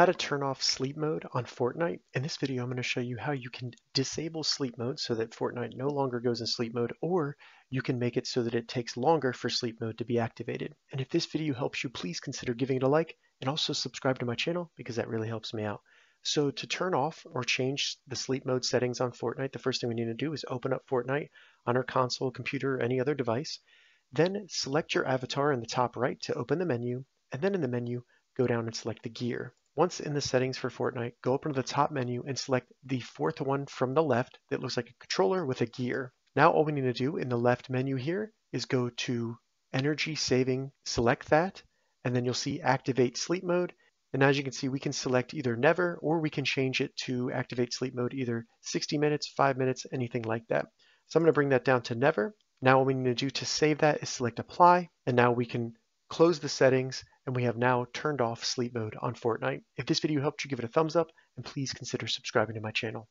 how to turn off sleep mode on Fortnite. In this video, I'm going to show you how you can disable sleep mode so that Fortnite no longer goes in sleep mode, or you can make it so that it takes longer for sleep mode to be activated. And if this video helps you, please consider giving it a like and also subscribe to my channel because that really helps me out. So to turn off or change the sleep mode settings on Fortnite, the first thing we need to do is open up Fortnite on our console, computer, or any other device. Then select your avatar in the top right to open the menu, and then in the menu, go down and select the gear. Once in the settings for Fortnite, go up into the top menu and select the fourth one from the left that looks like a controller with a gear. Now all we need to do in the left menu here is go to energy saving, select that, and then you'll see activate sleep mode. And as you can see, we can select either never, or we can change it to activate sleep mode, either 60 minutes, 5 minutes, anything like that. So I'm going to bring that down to never. Now all we need to do to save that is select apply, and now we can close the settings, and we have now turned off sleep mode on Fortnite. If this video helped you, give it a thumbs up, and please consider subscribing to my channel.